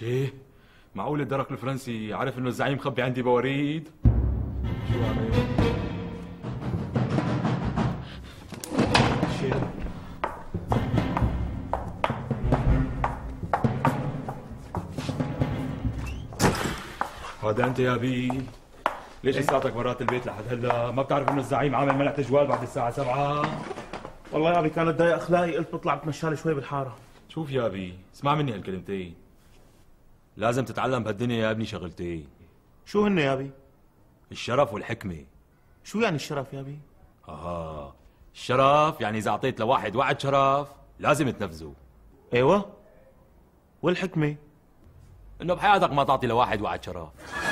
شيه؟ معقول الدرك الفرنسي عارف انه الزعيم مخبي عندي بواريد؟ شو عليك؟ شيه؟ هذا انت يا بي، ليش لساتك برات البيت لحد هلا؟ ما بتعرف انه الزعيم عامل منع تجوال بعد الساعة 7؟ والله يا ابي كانت ضيق اخلاقي، قلت بطلع بتمشالي شوي بالحارة. شوف يا ابي، اسمع مني هالكلمتين. لازم تتعلم بهالدنيا يا ابني شغلتين. شو هن يا ابي؟ الشرف والحكمة. شو يعني الشرف يا ابي؟ الشرف يعني إذا أعطيت لواحد وعد شرف لازم تنفذه. ايوه. والحكمة؟ إنه بحياتك ما تعطي لواحد وعد شرف.